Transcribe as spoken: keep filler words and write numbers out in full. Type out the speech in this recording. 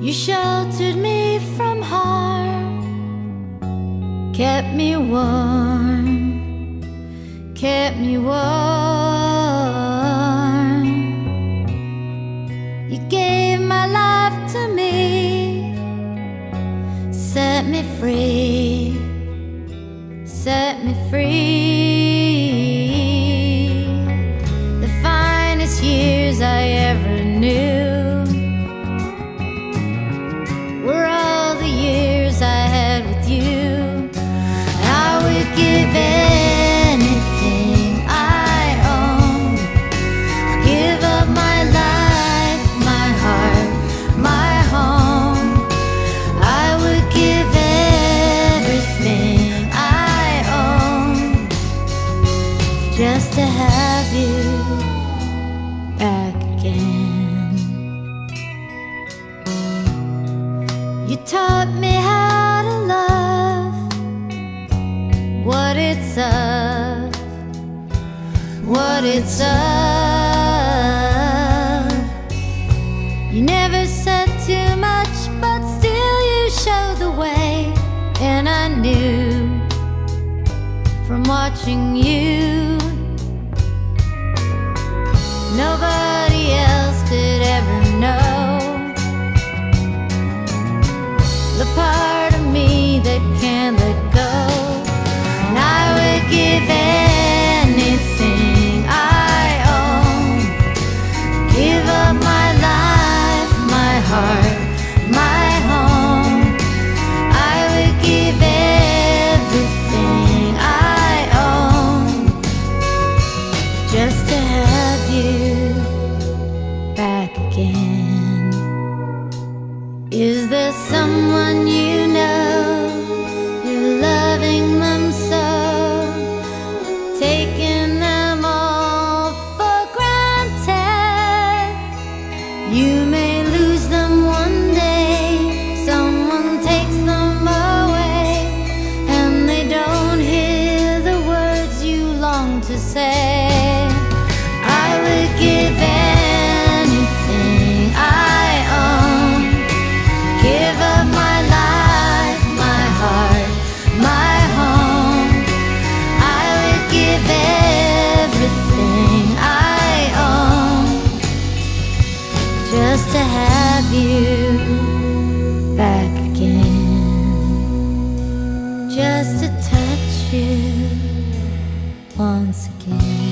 You sheltered me from harm, kept me warm, kept me warm. You gave my life to me, set me free, set me free. The finest years I ever knew were all the years I had with you. And I would give anything I own. I'd give up my life, my heart, my home. I would give everything I own just to have you back again. You taught me how to love, what it's of, what it's of. You never said too much, but still you showed the way. And I knew from watching you, nobody else could ever know the part of me that can't let go. And I would give anything I own, give up my life, my heart, my home. I would give everything I own just to have you back again. Is there someone you know, you're loving them so, taking them all for granted? You may lose them one day, someone takes them away, and they don't hear the words you long to say. I would give anything I give up my life, my heart, my home. I would give everything I own just to have you back again, just to touch you once again.